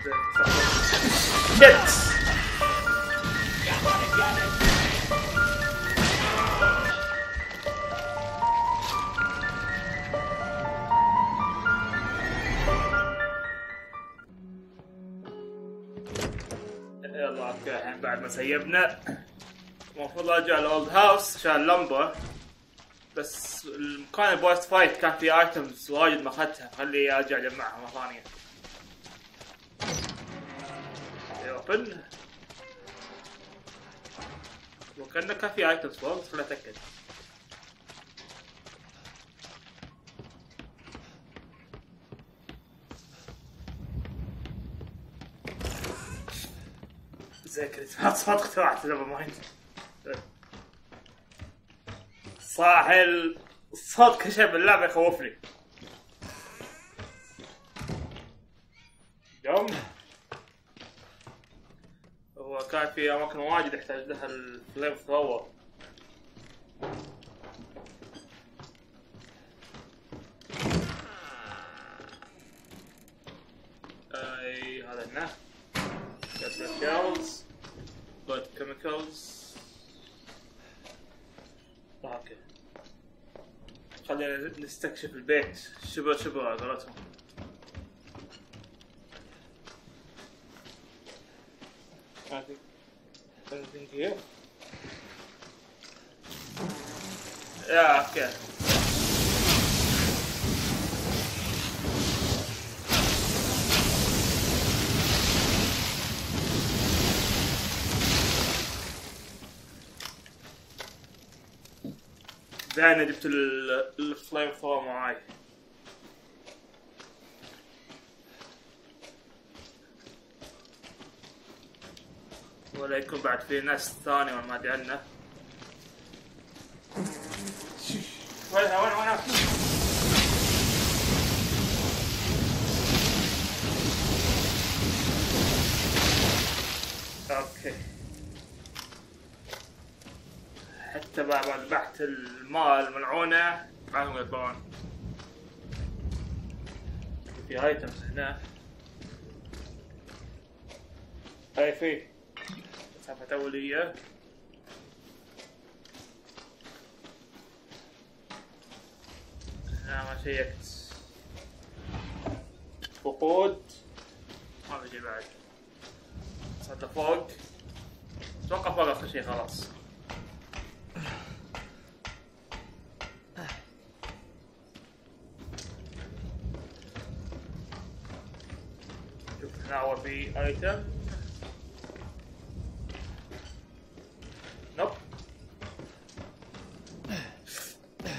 Yes! يلا اوكي الحين بعد ما سيبنا المفروض ارجع لأولد هاوس عشان لمبه بس المكان البوست فايت كان فيه ايتمز وايد ما اخذتها خلي ارجع اجمعها مره ثانيه. اوبن وكأنه كان فيه ايتمز فوق خليني اتاكد. صوت اخترعت نيفر مايند صح الصوت كشف اللعبة يخوفني يوم هو كان في أماكن واجد يحتاج لها الفليم ثرور اي هذا هنا كيميكالز got chemicals اوكي خلينا نستكشف البيت شبر شبر على قولتهم anything here yeah اوكي زين جبت الفلايم ثرو معاي ولا يكون بعد في ناس ثانية ما ادري عنه وينها وينها اوكي حتى بعد بحث المال ملعونة معهم يطلعون في ايتمز هنا هاي في مسافة أولية هنا ما شيكت وقود ما بيجي بعد صدق فوق اتوقع فوق اخر شي خلاص now will be item. Nope.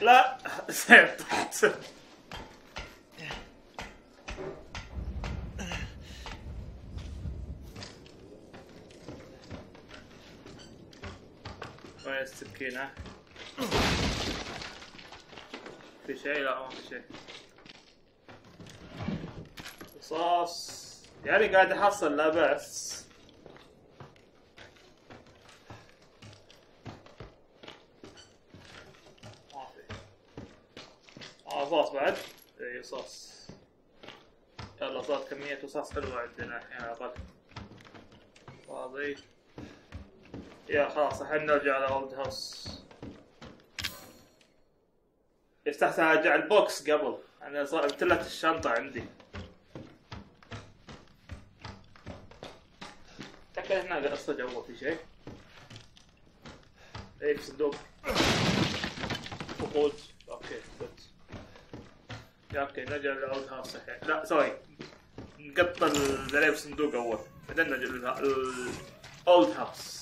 لا سير تحت وين السكينة؟ في شيء؟ لا ما في شيء رصاص يعني قاعد احصل لا بأس ما في رصاص بعد اي رصاص يلا صارت كمية رصاص حلوة عندنا الحين على الاقل فاضي يا خلاص الحين نرجع على اولد هاوس يستحسن ارجع البوكس قبل انا امتلت الشنطة عندي هنا قصة جوا في شيء ايه في صندوق وقود اوكي جود اوكي نرجع للأولد هاوس الحين لا سوري نقطع الزليب الصندوق اول بعدين نرجع للأولد هاوس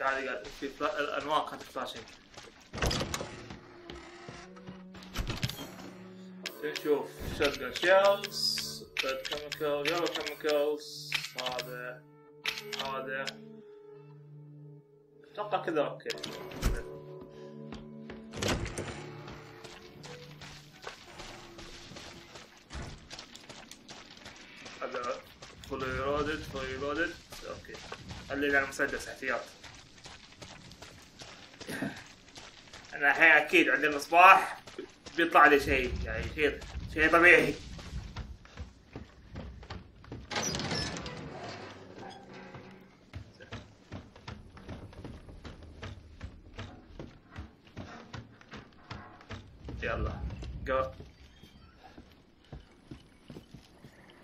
قاعد في الانواع كانت فلاشينج نشوف شوتجن شيلز ريد كيميكال يلو كيميكالز هذا اتوقع كذا اوكي هذا فول ايرادد. اوكي قال لي لا مسدس احتياط. انا الحين اكيد عندنا الصباح بيطلع لي شيء يعني شيء طبيعي. يلا جو.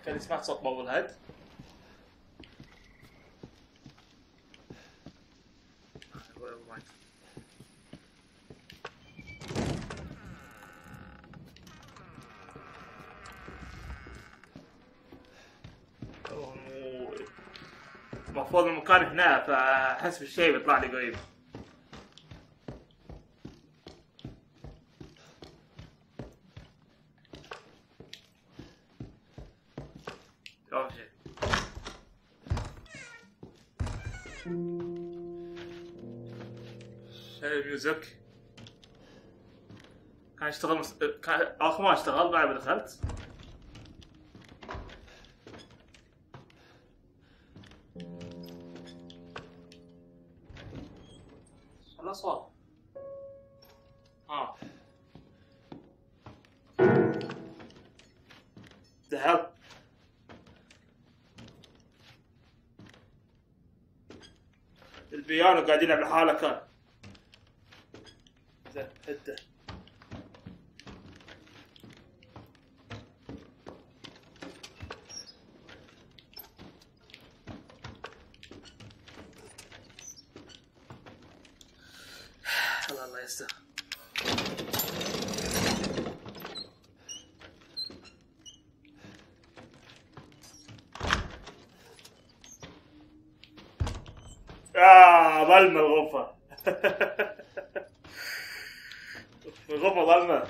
كان سمعت صوت بابل هيد. المفروض المكان هنا، فحسب الشيء بيطلع لي قريب. ميوزك كان يشتغل كان اخو ما اشتغل بعد ما دخلت. خلاص صار ذهب. البيانو قاعد يلعب لحاله كان. هده الله يستر. ظلمة الغرفة. الغرفة ظلمة.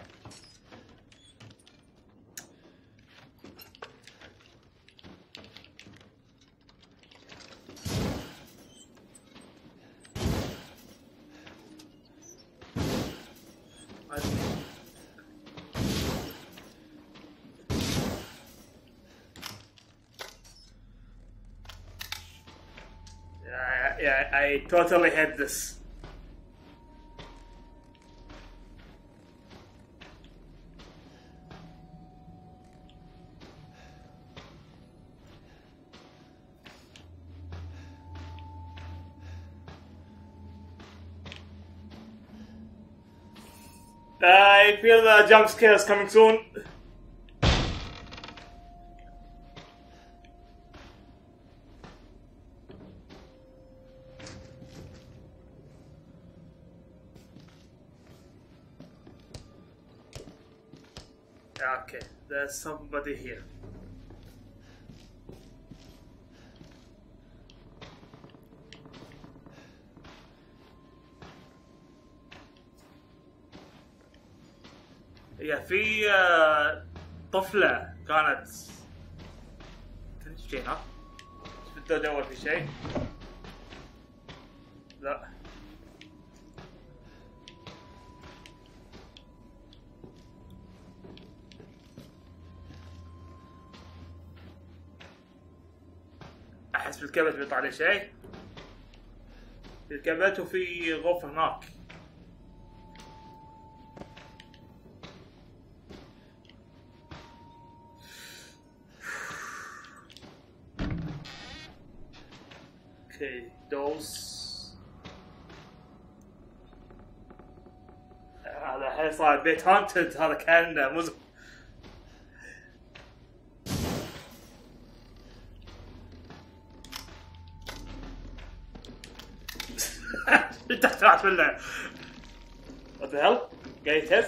I totally had this. I feel the jump scares coming soon. Okay, there's somebody here. يا في طفلة كانت شيء ها؟ بدي ادور في شيء. لا احس في الكبت بيطلع لي شيء. في الكبت وفي غرفة هناك. Okay, those. هذا الحين صار بيت هانتد. هذا كان مزعج. انت اخترعت منه. What the hell؟ قاعد يتهز؟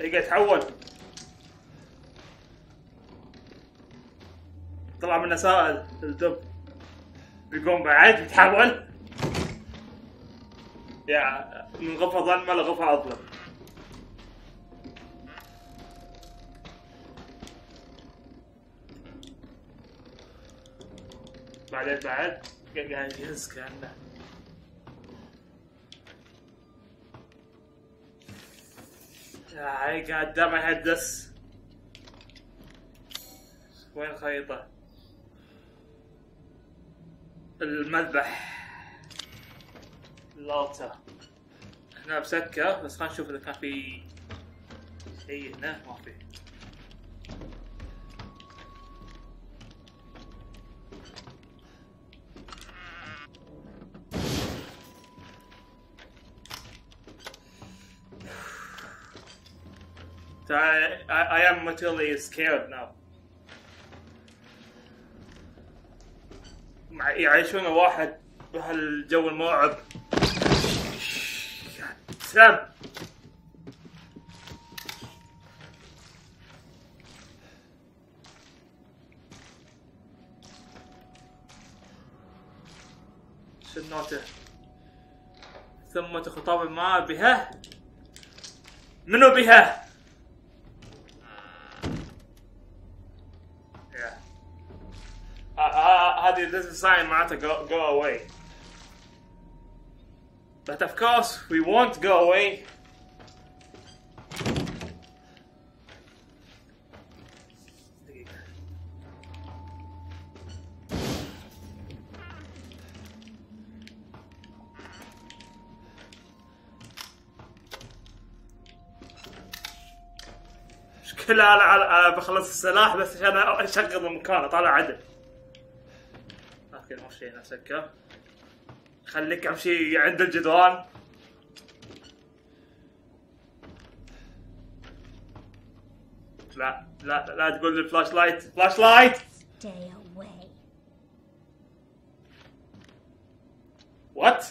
اي قاعد يتحول. طلع منه سائل الدب. بيقوم بعد بيتحول. يا من غرفة ظلمة لغرفة أظلم. بعدين بعد قاعد يهز كأنه. I got damn I had this. وين الخريطة؟ المذبح اللوطة. احنا بسكر بس خلينا نشوف اذا كان في شيء هنا. ما في. I am literally scared now. يعيشون واحد بهالجو المرعب. سب شنوته ثم تخطب ما بها. منو بها؟ هذه this is sign معناته go away. But of course, we won't go away. مشكلة على بخلص السلاح بس عشان أشغل المكان أطلع عدل. أوكي مو شيء نسكر. خليك امشي عند الجدران. لا لا لا تقول لي فلاش لايت. فلاش لايت. وات؟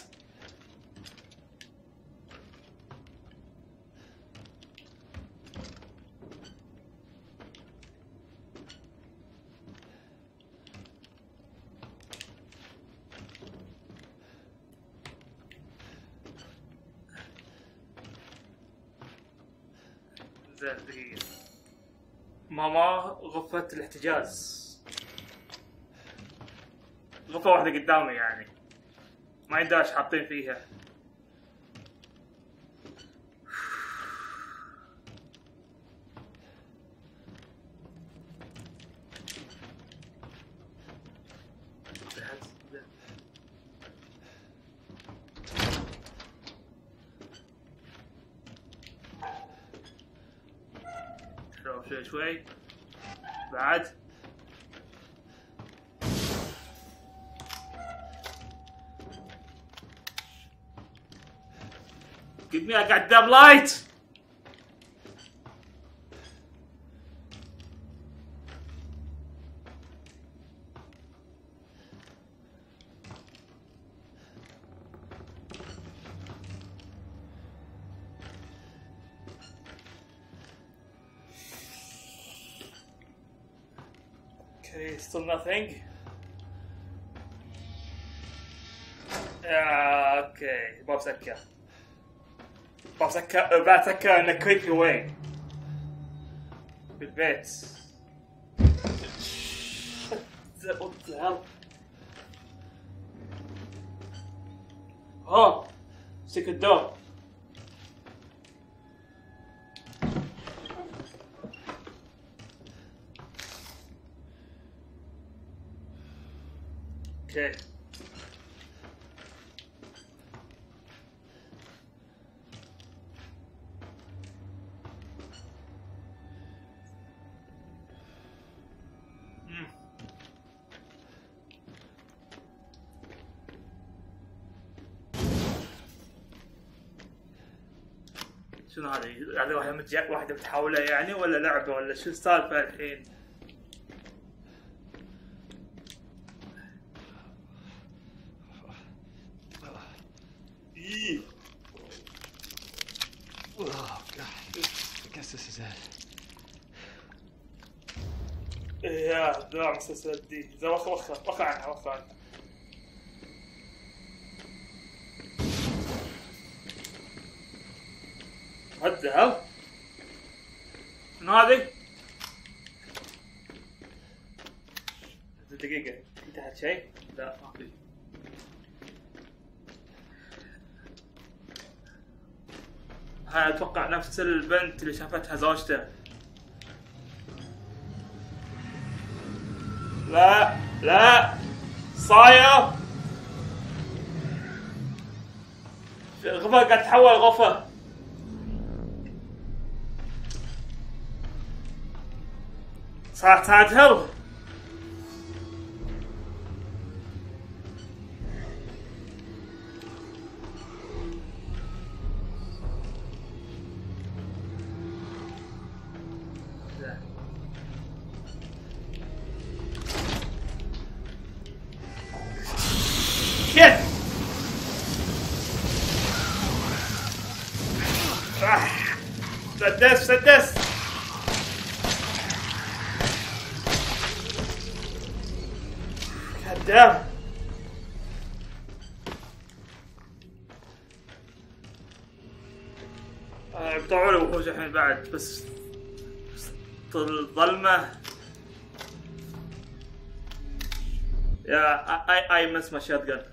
ماما غرفة الاحتجاز. غرفة واحدة قدامي يعني ما ينداش حاطين فيها. شوي شوي بعد Give me a goddamn light. Okay, still nothing. Okay, Bob Saka in a creepy way. With bits. What the hell? Oh, secret door. Okay. شنو هذه؟ يعني واحدة متحولة يعني ولا لعبة ولا شو السالفة الحين؟ لا مسلسل دي زي وخر عنها وخر عنها. What the hell؟ من هذي؟ دقيقة في تحت شيء؟ لا ما في. هاي أتوقع نفس البنت اللي شافتها زوجته. لا صاية الغفة قاعد تتحول غفة. صارت هرب. Set this. God damn. بطلعوا لي وحوش الحين بعد بس الظلمة. Yeah, I missed my shotgun.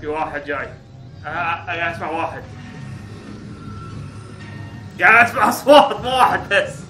في واحد جاي. قاعد اسمع واحد. قاعد اسمع اصوات مو واحد بس.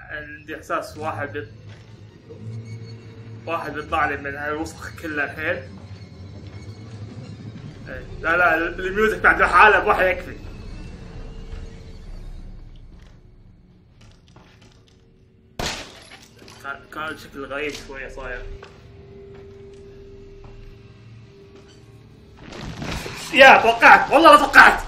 عندي احساس واحد بيطلع لي من هالوسخ كله الحين. لا الميوزك بعد لحاله بوحده يكفي. كان شكل غريب شويه صاير. يا توقعت والله ما توقعت.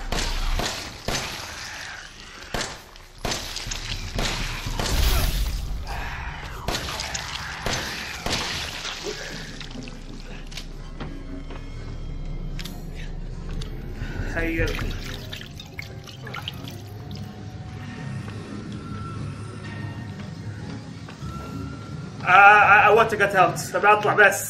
I want to get out. أبي أطلع بس.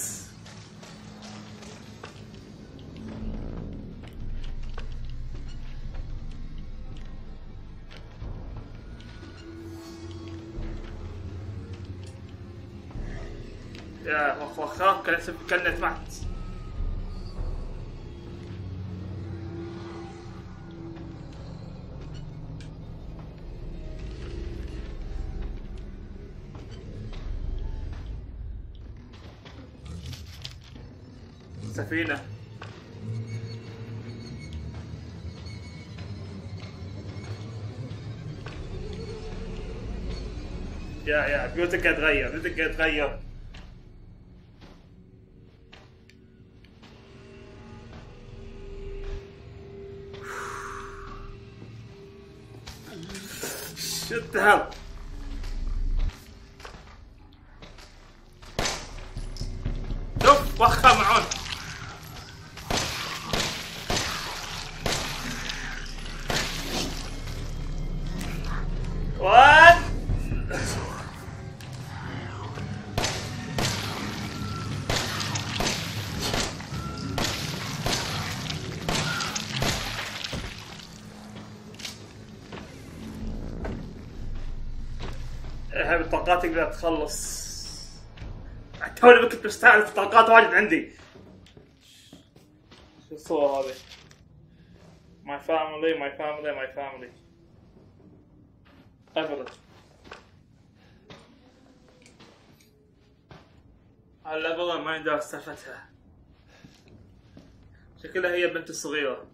يا وخاف كانت معت. سفينة يا بيوتك قاعد تغير شت هذا شوف وخا معون الطاقات تقدر تخلص. توني كنت مستعرض الطاقات واجد عندي. شو الصورة هذه؟ my family Everett. على Everett ما يندرى سالفتها. شكلها هي بنت صغيرة.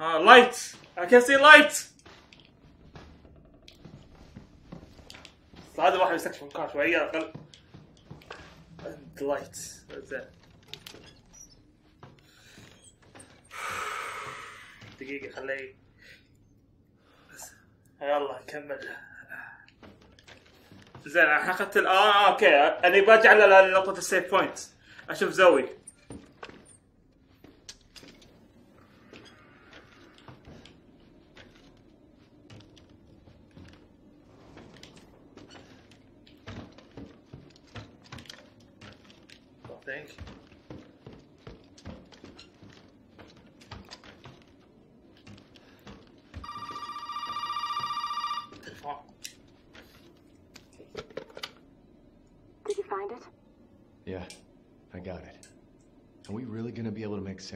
light. I can see light. هذا واحد يستكشف مكان شوية على الأقل. لايت زين. دقيقة خليه. يلا نكمل. زين انا حققت اوكي انا برجع لنقطة السيف بوينت اشوف زوي.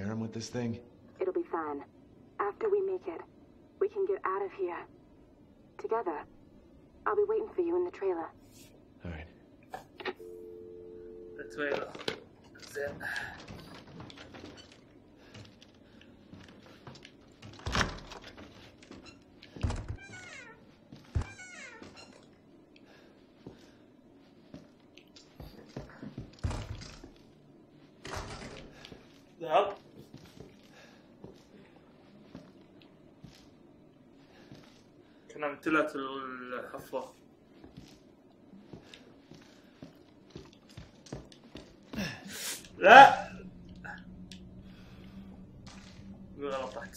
Serum with this thing? It'll be fine. After we make it, we can get out of here. Together. I'll be waiting for you in the trailer. Alright. The trailer. That's it. طلعت الحفرة. لا غلط تحت.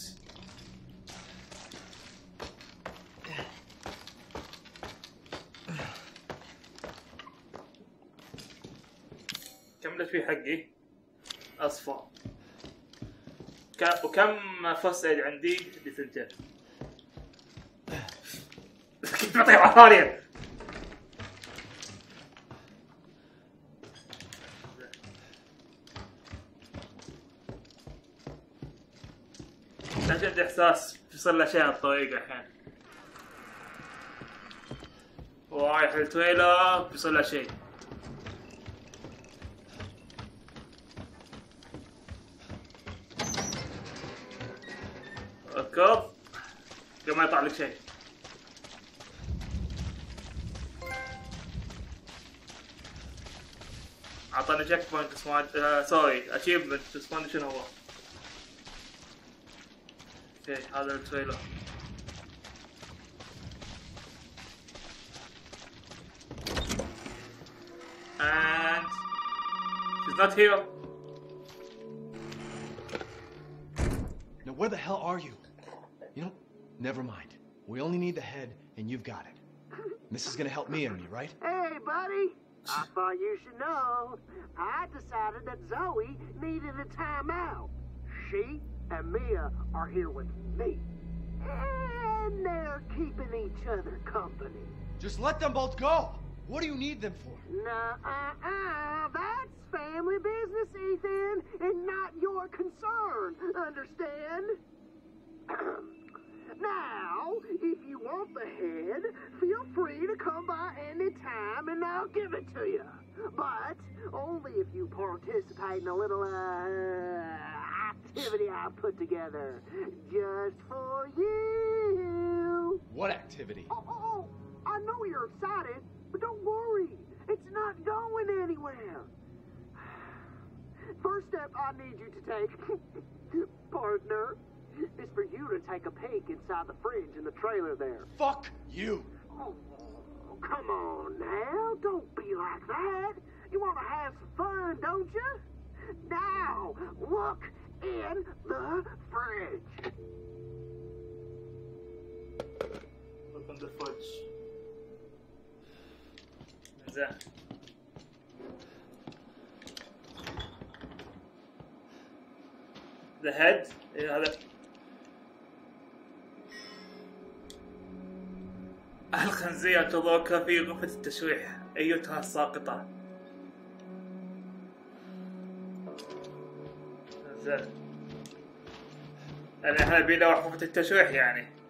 كملت في حقي اصفى. وكم فصل عندي؟ عندي 2. تعطيه على ثانية. عندي إحساس بيصير له شيء على الطريق الحين. ورايح التريلر بيصير له شيء. اركض قبل ما يطلع لك شيء. عطاني تشيك بوينت اسمه سوري اتشيفمنت اسمه شنو هو؟ اوكي هذا التريلر and she's not here. Now where the hell are you? You know, never mind. We only need the head and you've got it. This is gonna help me and you, right? Hey buddy! I thought you should know. I decided that Zoe needed a timeout. She and Mia are here with me. And they're keeping each other company. Just let them both go. What do you need them for? Nuh-uh-uh. That's family business, Ethan, and not your concern. Understand? Now, if you want the head, feel free to come by any time and I'll give it to you. But only if you participate in a little activity I put together just for you. What activity? Oh, I know you're excited, but don't worry. It's not going anywhere. First step I need you to take, partner. It's for you to take a peek inside the fridge in the trailer there. Fuck you! Oh, come on now. Don't be like that. You want to have some fun, don't you? Now, look in the fridge. Look in the fridge. What's that? The head? Yeah, that... الخنزير تضعك في غرفة التشريح أيتها الساقطة. زين. يعني احنا بينا غرفة التشريح يعني.